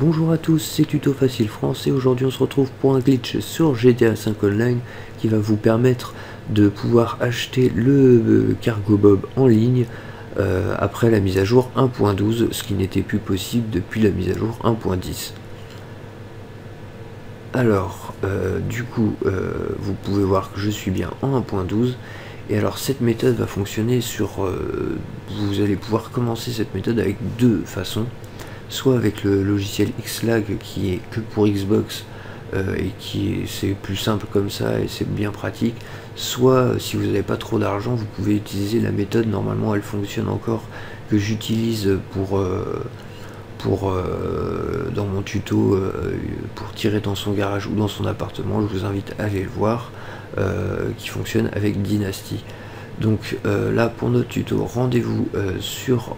Bonjour à tous, c'est Tuto Facile France et aujourd'hui on se retrouve pour un glitch sur GTA 5 Online qui va vous permettre de pouvoir acheter le Cargobob en ligne après la mise à jour 1.12, ce qui n'était plus possible depuis la mise à jour 1.10. Alors, vous pouvez voir que je suis bien en 1.12. Et alors cette méthode va fonctionner sur... vous allez pouvoir commencer cette méthode avec deux façons. Soit avec le logiciel X-Lag qui est que pour Xbox et c'est plus simple comme ça et c'est bien pratique. Soit si vous n'avez pas trop d'argent, vous pouvez utiliser la méthode, normalement elle fonctionne encore, que j'utilise pour dans mon tuto pour tirer dans son garage ou dans son appartement. Je vous invite à aller le voir, qui fonctionne avec Dynasty. Donc là pour notre tuto, rendez-vous sur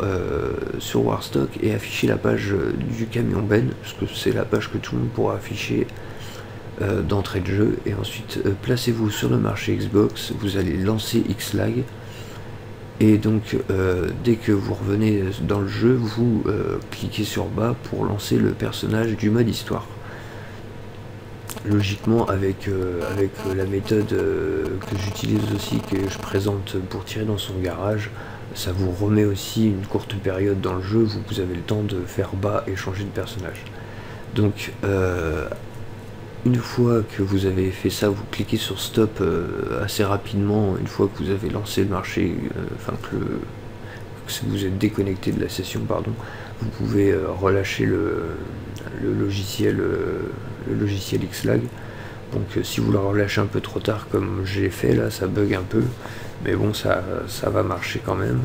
Warstock et affichez la page du camion Ben, parce que c'est la page que tout le monde pourra afficher d'entrée de jeu, et ensuite placez-vous sur le marché Xbox, vous allez lancer X-Lag, et donc dès que vous revenez dans le jeu, vous cliquez sur bas pour lancer le personnage du mode histoire. Logiquement avec la méthode que j'utilise aussi, que je présente pour tirer dans son garage, ça vous remet aussi une courte période dans le jeu, vous avez le temps de faire bas et changer de personnage. Donc une fois que vous avez fait ça, vous cliquez sur stop assez rapidement, une fois que vous avez lancé le marché, si vous êtes déconnecté de la session, pardon, vous pouvez relâcher le logiciel X-Lag. Donc si vous le relâchez un peu trop tard comme j'ai fait là, ça bug un peu, mais bon, ça va marcher quand même.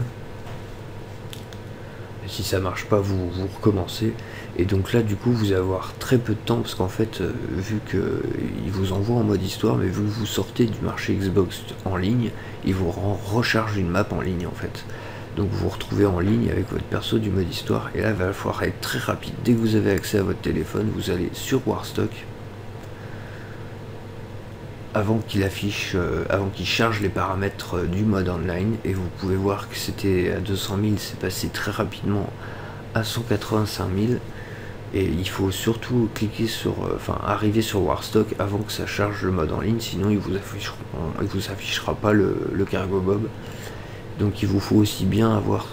Et si ça marche pas, vous recommencez. Et donc là du coup vous allez avoir très peu de temps, parce qu'en fait vu que il vous envoie en mode histoire, mais vu que vous sortez du marché Xbox en ligne, il vous recharge une map en ligne en fait. Donc vous vous retrouvez en ligne avec votre perso du mode histoire, et là il va falloir être très rapide. Dès que vous avez accès à votre téléphone, vous allez sur Warstock avant qu'il affiche, avant qu'il charge les paramètres du mode online, et vous pouvez voir que c'était à 200 000, c'est passé très rapidement à 185 000, et il faut surtout cliquer sur, arriver sur Warstock avant que ça charge le mode en ligne, sinon il vous affichera pas le Cargobob. Donc il vous faut aussi bien avoir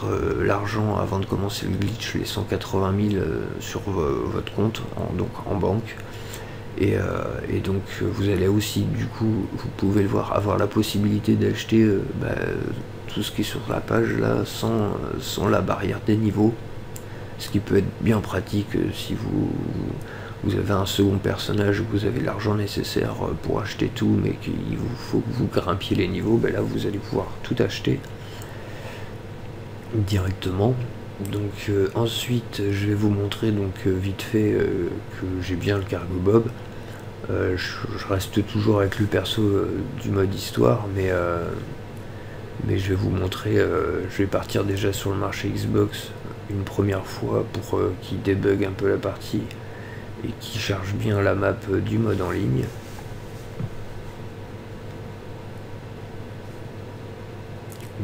l'argent avant de commencer le glitch, les 180 000 sur votre compte, donc en banque. Et donc vous allez aussi, du coup, vous pouvez le voir, avoir la possibilité d'acheter tout ce qui est sur la page là, sans la barrière des niveaux. Ce qui peut être bien pratique si vous avez un second personnage, vous avez l'argent nécessaire pour acheter tout, mais qu'il vous faut que vous grimpiez les niveaux, là vous allez pouvoir tout acheter directement. Donc ensuite je vais vous montrer donc vite fait que j'ai bien le Cargobob. Je reste toujours avec le perso du mode histoire, mais je vais vous montrer, je vais partir déjà sur le marché Xbox une première fois pour qu'il débugue un peu la partie et qu'il charge bien la map du mode en ligne.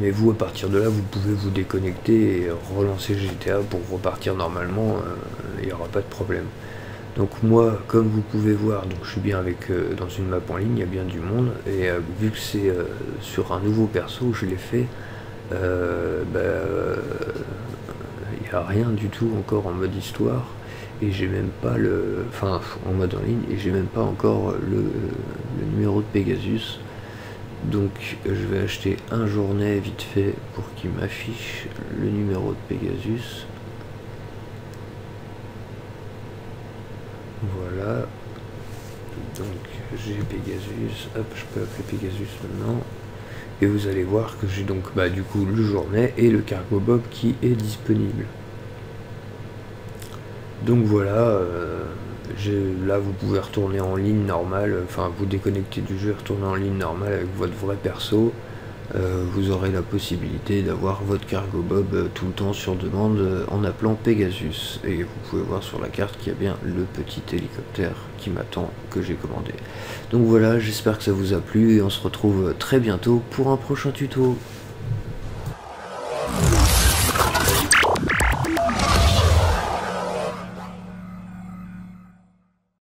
Mais vous, à partir de là, vous pouvez vous déconnecter et relancer GTA pour repartir normalement, il n'y aura pas de problème. Donc moi, comme vous pouvez voir, donc je suis bien avec dans une map en ligne, il y a bien du monde, et vu que c'est sur un nouveau perso, je l'ai fait, il n'y a rien du tout encore en mode histoire, et j'ai même pas le... enfin, en mode en ligne, et j'ai même pas encore le numéro de Pegasus. Donc je vais acheter un journée vite fait pour qu'il m'affiche le numéro de Pegasus. Voilà. Donc j'ai Pegasus. Hop, je peux appeler Pegasus maintenant. Et vous allez voir que j'ai donc du coup le journée et le Cargobob qui est disponible. Donc voilà. Là vous pouvez retourner en ligne normale, vous déconnecter du jeu et retourner en ligne normale avec votre vrai perso. Vous aurez la possibilité d'avoir votre Cargobob tout le temps sur demande en appelant Pegasus. Et vous pouvez voir sur la carte qu'il y a bien le petit hélicoptère qui m'attend, que j'ai commandé. Donc voilà, j'espère que ça vous a plu et on se retrouve très bientôt pour un prochain tuto.